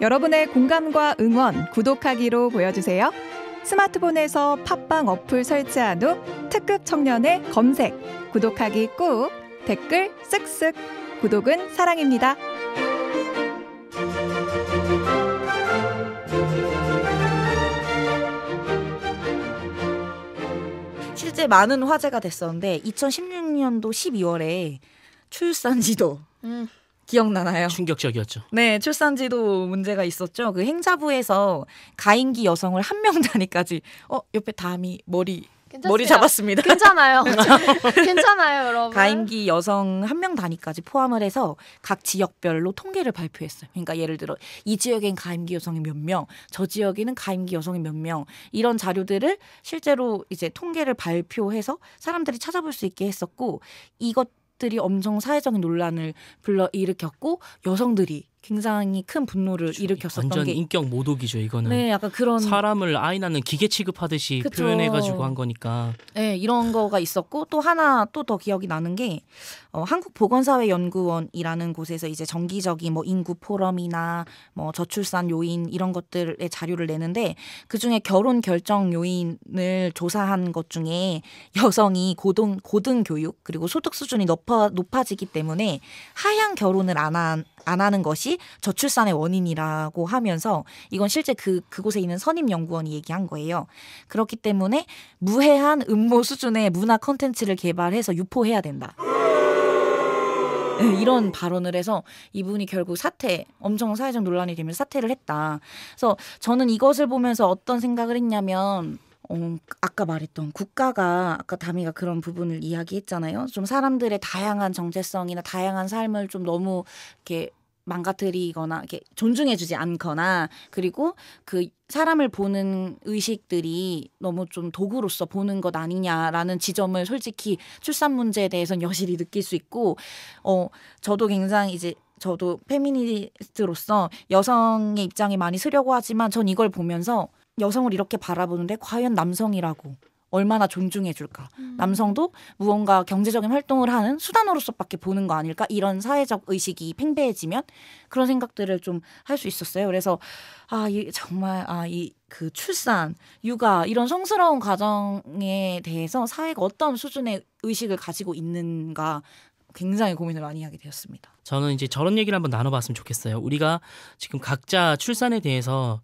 여러분의 공감과 응원, 구독하기로 보여주세요. 스마트폰에서 팟빵 어플 설치한 후 특급 청년회 검색, 구독하기 꾹, 댓글 쓱쓱. 구독은 사랑입니다. 실제 많은 화제가 됐었는데 2016년도 12월에 출산 지도 기억나나요? 충격적이었죠. 네, 출산지도 문제가 있었죠. 그 행자부에서 가임기 여성을 한 명 단위까지 옆에 담이 머리 잡았습니다. 괜찮아요. 괜찮아요, 여러분. 가임기 여성 한 명 단위까지 포함을 해서 각 지역별로 통계를 발표했어요. 그러니까 예를 들어 이 지역엔 가임기 여성이 몇 명, 저 지역에는 가임기 여성이 몇 명 이런 자료들을 실제로 이제 통계를 발표해서 사람들이 찾아볼 수 있게 했었고 이것들이 엄청 사회적인 논란을 불러일으켰고 여성들이 굉장히 큰 분노를 일으켰었던 게 완전 인격 모독이죠. 이거는 네, 약간 그런 사람을 아이 낳는 기계 취급하듯이 그쵸. 표현해가지고 한 거니까 네, 이런 거가 있었고 또 하나 또 더 기억이 나는 게 한국보건사회연구원이라는 곳에서 이제 정기적인 인구 포럼이나 저출산 요인 이런 것들의 자료를 내는데 그중에 결혼 결정 요인을 조사한 것 중에 여성이 고등교육 그리고 소득 수준이 높아지기 때문에 하향 결혼을 안 하는 것이 저출산의 원인이라고 하면서 이건 실제 그곳에 있는 선임연구원이 얘기한 거예요. 그렇기 때문에 무해한 음모 수준의 문화 콘텐츠를 개발해서 유포해야 된다. 이런 발언을 해서 이분이 결국 엄청 사회적 논란이 되면서 사퇴를 했다. 그래서 저는 이것을 보면서 어떤 생각을 했냐면 아까 말했던 국가가 아까 다미가 그런 부분을 이야기했잖아요. 좀 사람들의 다양한 정체성이나 다양한 삶을 좀 너무 이렇게 망가뜨리거나 이렇게 존중해주지 않거나 그리고 그 사람을 보는 의식들이 너무 좀 도구로서 보는 것 아니냐라는 지점을 솔직히 출산 문제에 대해서는 여실히 느낄 수 있고 저도 굉장히 저도 페미니스트로서 여성의 입장에 많이 서려고 하지만 전 이걸 보면서 여성을 이렇게 바라보는데 과연 남성이라고 얼마나 존중해줄까. 남성도 무언가 경제적인 활동을 하는 수단으로서밖에 보는 거 아닐까. 이런 사회적 의식이 팽배해지면 그런 생각들을 좀 할 수 있었어요. 그래서 정말 출산, 육아 이런 성스러운 과정에 대해서 사회가 어떤 수준의 의식을 가지고 있는가. 굉장히 고민을 많이 하게 되었습니다. 저는 이제 저런 얘기를 한번 나눠봤으면 좋겠어요. 우리가 지금 각자 출산에 대해서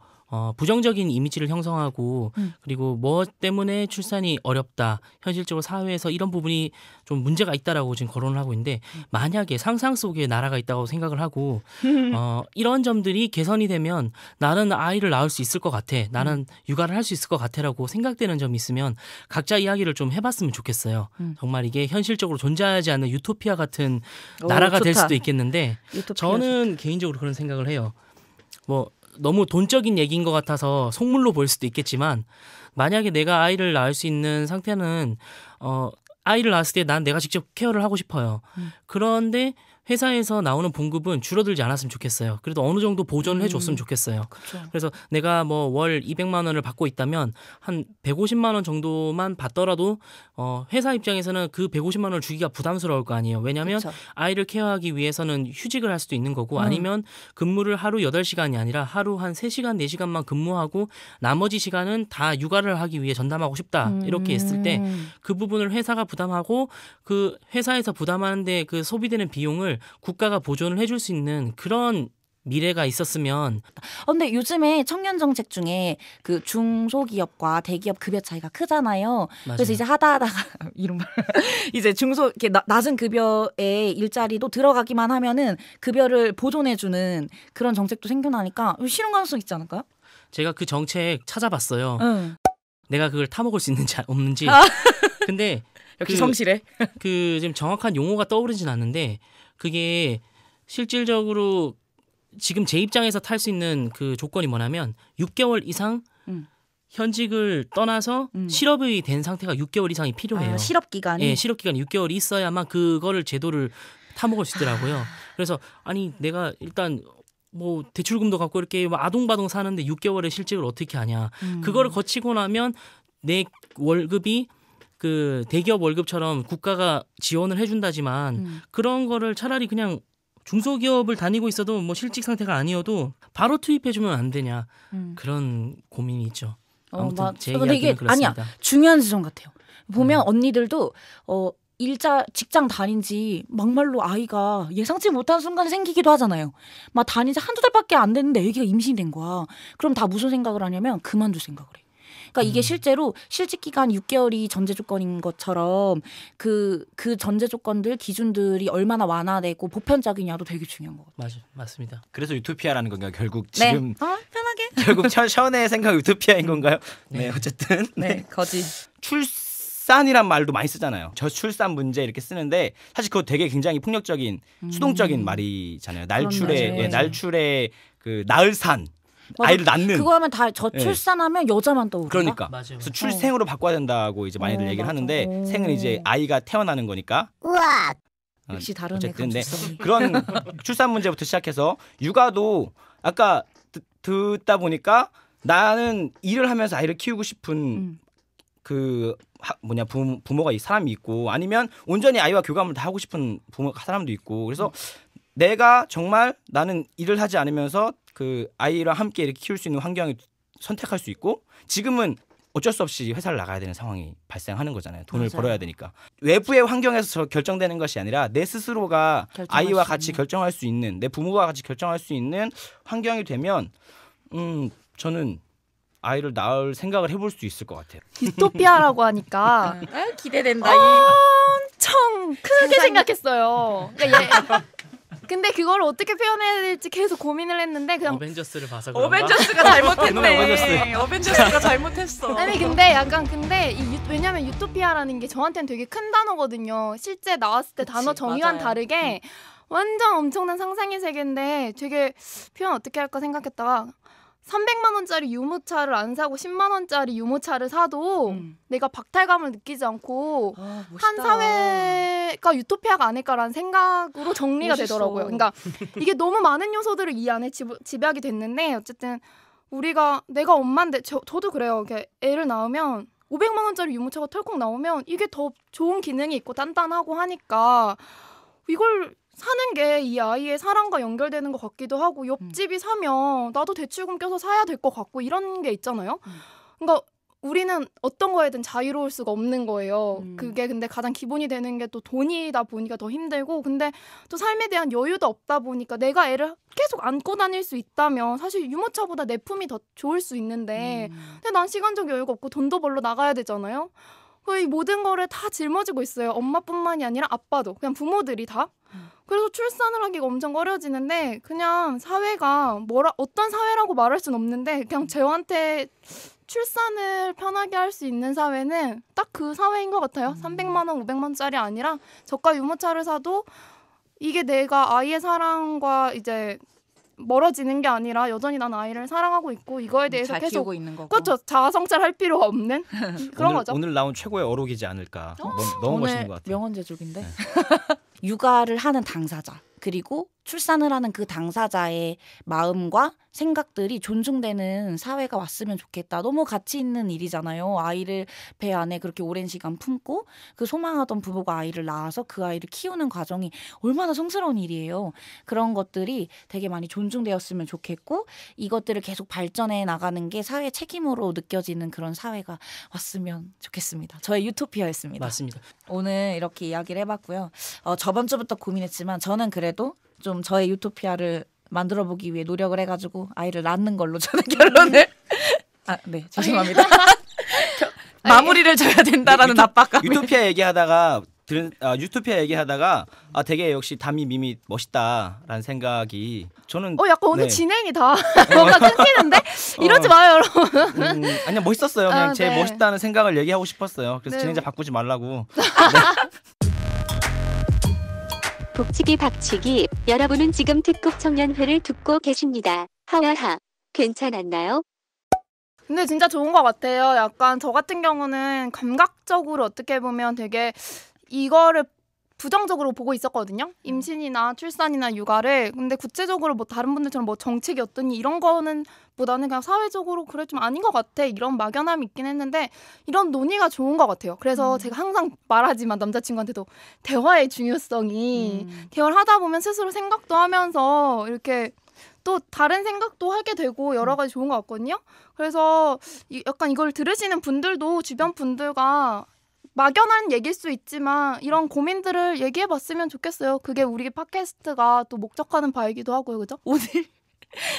부정적인 이미지를 형성하고 그리고 뭐 때문에 출산이 어렵다 현실적으로 사회에서 이런 부분이 좀 문제가 있다라고 지금 거론을 하고 있는데 만약에 상상 속에 나라가 있다고 생각을 하고 이런 점들이 개선이 되면 나는 아이를 낳을 수 있을 것 같아 나는 육아를 할 수 있을 것 같아라고 생각되는 점이 있으면 각자 이야기를 좀 해봤으면 좋겠어요. 정말 이게 현실적으로 존재하지 않는 유토피아 같은 나라가 좋다. 될 수도 있겠는데 저는 좋다. 개인적으로 그런 생각을 해요. 너무 돈적인 얘기인 것 같아서 속물로 보일 수도 있겠지만 만약에 내가 아이를 낳을 수 있는 상태는 아이를 낳았을 때 난 내가 직접 케어를 하고 싶어요. 그런데 회사에서 나오는 봉급은 줄어들지 않았으면 좋겠어요. 그래도 어느 정도 보전을 해줬으면 좋겠어요. 그쵸. 그래서 내가 뭐 월 200만 원을 받고 있다면 한 150만 원 정도만 받더라도 회사 입장에서는 그 150만 원을 주기가 부담스러울 거 아니에요. 왜냐하면 그쵸. 아이를 케어하기 위해서는 휴직을 할 수도 있는 거고 아니면 근무를 하루 8시간이 아니라 하루 한 3시간, 4시간만 근무하고 나머지 시간은 다 육아를 하기 위해 전담하고 싶다. 이렇게 했을 때 그 부분을 회사가 부담하고 그 회사에서 부담하는데 그 소비되는 비용을 국가가 보존을 해줄 수 있는 그런 미래가 있었으면. 근데 요즘에 청년 정책 중에 그 중소기업과 대기업 급여 차이가 크잖아요. 맞아요. 그래서 이제 하다가 이런 말 이제 중소 이렇게 낮은 급여의 일자리도 들어가기만 하면은 급여를 보존해주는 그런 정책도 생겨나니까 실현 가능성 있지 않을까요? 제가 그 정책 찾아봤어요. 내가 그걸 타먹을 수 있는지 없는지. 근데 역시 성실해. 그 지금 정확한 용어가 떠오르진 않는데 그게 실질적으로 지금 제 입장에서 탈 수 있는 그 조건이 뭐냐면 6개월 이상 현직을 떠나서 실업이 된 상태가 6개월 이상이 필요해요. 아, 실업기간이? 네, 실업기간이 6개월이 있어야만 그거를 제도를 타먹을 수 있더라고요. 그래서 아니 내가 일단 뭐 대출금도 갖고 이렇게 아동바동 사는데 6개월의 실직을 어떻게 하냐. 그거를 거치고 나면 내 월급이 그 대기업 월급처럼 국가가 지원을 해준다지만 그런 거를 차라리 그냥 중소기업을 다니고 있어도 뭐 실직 상태가 아니어도 바로 투입해주면 안 되냐 그런 고민이 있죠. 아무튼 제 이야기는 그렇습니다. 아니야, 중요한 지점 같아요. 보면 언니들도 직장 다닌 지 막말로 아이가 예상치 못한 순간에 생기기도 하잖아요. 막 다닌 지 한두 달밖에 안 됐는데 애기가 임신된 거야. 그럼 다 무슨 생각을 하냐면 그만둘 생각을 해. 그러니까 이게 실제로 실직 기간 6개월이 전제 조건인 것처럼 그 전제 조건들 기준들이 얼마나 완화되고 보편적이냐도 되게 중요한 것 같아요. 맞습니다. 그래서 유토피아라는 건가요? 결국 지금 편하게 결국 션의 생각 유토피아인 건가요? 네, 어쨌든 네, 거지 출산이란 말도 많이 쓰잖아요. 저출산 문제 이렇게 쓰는데 사실 그거 되게 굉장히 폭력적인 수동적인 말이잖아요. 날출의 그 나을산 맞아. 아이를 낳는 그거 하면 다 저출산하면 네. 여자만 떠오르나? 그러니까 맞아요. 그래서 출생으로 바꿔야 된다고 이제 많이들 얘기를 맞아. 하는데 생은 이제 아이가 태어나는 거니까. 우와. 역시 다른 애 감수성이. 그런 출산 문제부터 시작해서 육아도 아까 듣다 보니까 나는 일을 하면서 아이를 키우고 싶은 그 부모가 이 사람이 있고 아니면 온전히 아이와 교감을 다 하고 싶은 사람도 있고 그래서 내가 정말 나는 일을 하지 않으면서 그 아이랑 함께 이렇게 키울 수 있는 환경을 선택할 수 있고 지금은 어쩔 수 없이 회사를 나가야 되는 상황이 발생하는 거잖아요. 돈을 맞아요. 벌어야 되니까. 외부의 환경에서 결정되는 것이 아니라 내 스스로가 아이와 같이 결정할 수 있는 내 부모와 같이 결정할 수 있는 환경이 되면 저는 아이를 낳을 생각을 해볼 수 있을 것 같아요. 디스토피아라고 하니까 기대된다. 엄청 크게 생각했어요. 그러니까 근데 그걸 어떻게 표현해야 될지 계속 고민을 했는데 그냥 어벤져스를 봐서 그런가? 어벤져스가 잘못했네. 어벤져스가 잘못했어. 아니 근데 왜냐면 유토피아라는 게 저한테는 되게 큰 단어거든요. 실제 나왔을 때 그치, 단어 정의와는 맞아요. 다르게 완전 엄청난 상상의 세계인데 되게 표현 어떻게 할까 생각했다가 300만 원짜리 유모차를 안 사고 10만 원짜리 유모차를 사도 내가 박탈감을 느끼지 않고 한 사회가 유토피아가 아닐까라는 생각으로 정리가 멋있어. 되더라고요. 그러니까 이게 너무 많은 요소들을 이 안에 집약이 됐는데 어쨌든 우리가 내가 엄마인데 저도 그래요. 이렇게 애를 낳으면 500만 원짜리 유모차가 털컥 나오면 이게 더 좋은 기능이 있고 단단하고 하니까 이걸 사는 게 이 아이의 사랑과 연결되는 것 같기도 하고 옆집이 사면 나도 대출금 껴서 사야 될 것 같고 이런 게 있잖아요. 그러니까 우리는 어떤 거에든 자유로울 수가 없는 거예요. 그게 근데 가장 기본이 되는 게 또 돈이다 보니까 더 힘들고 근데 또 삶에 대한 여유도 없다 보니까 내가 애를 계속 안고 다닐 수 있다면 사실 유모차보다 내 품이 더 좋을 수 있는데 근데 난 시간적 여유가 없고 돈도 벌러 나가야 되잖아요. 이 모든 거를 다 짊어지고 있어요. 엄마뿐만이 아니라 아빠도 그냥 부모들이 다. 그래서 출산을 하기가 엄청 어려지는데 그냥 사회가 어떤 사회라고 말할 순 없는데 그냥 저한테 출산을 편하게 할 수 있는 사회는 딱 그 사회인 것 같아요. 300만 원, 500만 원짜리 아니라 저가 유모차를 사도 이게 내가 아이의 사랑과 이제 멀어지는 게 아니라 여전히 난 아이를 사랑하고 있고 이거에 대해서 잘 계속 키우고 있는 거고 그렇죠. 자아성찰할 필요가 없는 그런 거죠. 오늘 나온 최고의 어록이지 않을까. 너무 멋있는 것 같아요. 명언 제조인데. 네. 육아를 하는 당사자 그리고 출산을 하는 그 당사자의 마음과 생각들이 존중되는 사회가 왔으면 좋겠다. 너무 가치 있는 일이잖아요. 아이를 배 안에 그렇게 오랜 시간 품고 그 소망하던 부부가 아이를 낳아서 그 아이를 키우는 과정이 얼마나 성스러운 일이에요. 그런 것들이 되게 많이 존중되었으면 좋겠고 이것들을 계속 발전해 나가는 게 사회 책임으로 느껴지는 그런 사회가 왔으면 좋겠습니다. 저의 유토피아였습니다. 맞습니다. 오늘 이렇게 이야기를 해봤고요. 저번 주부터 고민했지만 저는 그래도 좀 저의 유토피아를 만들어 보기 위해 노력을 해가지고 아이를 낳는 걸로 저는 결론을 아네 죄송합니다. 마무리를 져야 된다라는 압박감. 유토피아 얘기하다가 유토피아 얘기하다가 아 되게 역시 담이 미미 멋있다라는 생각이 저는 약간 오늘 네. 진행이 다 뭔가 끊기는데 이러지 마요 여러분. 아니야 멋있었어요. 그냥 제 네. 멋있다는 생각을 얘기하고 싶었어요. 그래서 네. 진행자 바꾸지 말라고. 네. 복치기 박치기, 여러분은 지금 특급 청년회를 듣고 계십니다. 하하하, 괜찮았나요? 근데 진짜 좋은 것 같아요. 약간 저 같은 경우는 감각적으로 어떻게 보면 되게 이거를 부정적으로 보고 있었거든요. 임신이나 출산이나 육아를. 근데 구체적으로 뭐 다른 분들처럼 뭐 정책이 어떠니 이런 거는 보다는 그냥 사회적으로 그래 좀 아닌 것 같아. 이런 막연함이 있긴 했는데 이런 논의가 좋은 것 같아요. 그래서 제가 항상 말하지만 남자친구한테도 대화의 중요성이 대화를 하다 보면 스스로 생각도 하면서 이렇게 또 다른 생각도 하게 되고 여러 가지 좋은 것 같거든요. 그래서 약간 이걸 들으시는 분들도 주변 분들과 막연한 얘기일 수 있지만 이런 고민들을 얘기해봤으면 좋겠어요. 그게 우리 팟캐스트가 또 목적하는 바이기도 하고요. 그죠? 오늘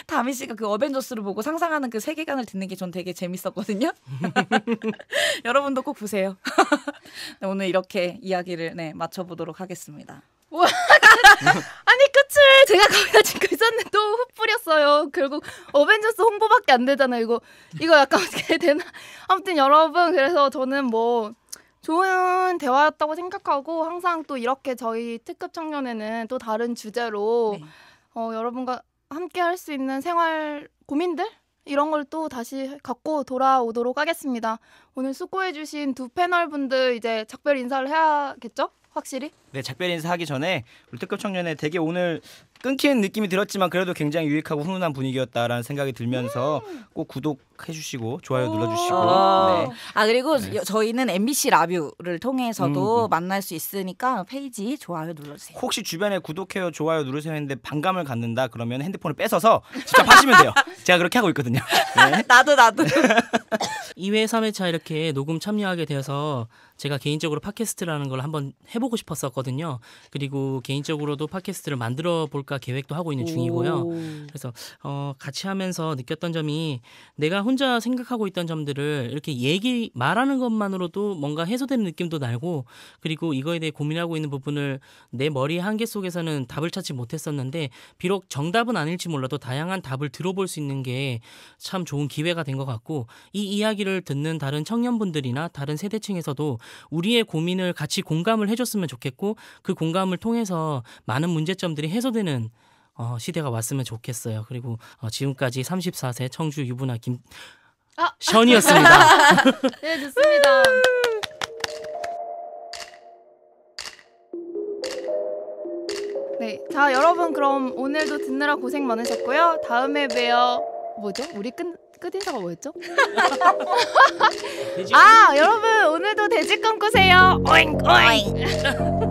다미 씨가 그 어벤져스를 보고 상상하는 그 세계관을 듣는 게 전 되게 재밌었거든요. 여러분도 꼭 보세요. 오늘 이렇게 이야기를 네, 맞춰보도록 하겠습니다. 아니 끝을 제가 거의 다 짓고 있었는데 또 흩뿌렸어요. 결국 어벤져스 홍보밖에 안 되잖아요. 이거 약간 어떻게 되나. 아무튼 여러분 그래서 저는 뭐 좋은 대화였다고 생각하고 항상 또 이렇게 저희 특급 청년회는 또 다른 주제로 네. 여러분과 함께 할 수 있는 생활 고민들 이런 걸 또 다시 갖고 돌아오도록 하겠습니다. 오늘 수고해주신 두 패널 분들 이제 작별 인사를 해야겠죠? 확실히? 네, 작별 인사하기 전에 우리 특급 청년회 되게 오늘 끊긴 느낌이 들었지만 그래도 굉장히 유익하고 훈훈한 분위기였다라는 생각이 들면서 꼭 구독해주시고 좋아요 눌러주시고 네. 아 그리고 네. 저희는 MBC 라뷰를 통해서도 만날 수 있으니까 페이지 좋아요 눌러주세요. 혹시 주변에 구독해요 좋아요 누르세요 했는데 반감을 갖는다 그러면 핸드폰을 뺏어서 직접 하시면 돼요. 제가 그렇게 하고 있거든요. 네. 나도 2회 3회차 이렇게 녹음 참여하게 되어서 제가 개인적으로 팟캐스트라는 걸 한번 해보고 싶었었거든요. 그리고 개인적으로도 팟캐스트를 만들어 볼까 계획도 하고 있는 중이고요. 그래서 같이 하면서 느꼈던 점이 내가 혼자 생각하고 있던 점들을 이렇게 말하는 것만으로도 뭔가 해소되는 느낌도 나고 그리고 이거에 대해 고민하고 있는 부분을 내 머리 한계 속에서는 답을 찾지 못했었는데 비록 정답은 아닐지 몰라도 다양한 답을 들어볼 수 있는 게 참 좋은 기회가 된 것 같고 이 이야기를 듣는 다른 청년분들이나 다른 세대층에서도 우리의 고민을 같이 공감을 해줬으면 좋겠고 그 공감을 통해서 많은 문제점들이 해소되는 시대가 왔으면 좋겠어요. 그리고 지금까지 34세 청주 유부나 션이었습니다. 네, 좋습니다. 네, 자 여러분 그럼 오늘도 듣느라 고생 많으셨고요. 다음에 봬요. 뭐죠? 우리 끝인사가 뭐였죠? 여러분 오늘도 돼지 꿈꾸세요. 오잉 오잉.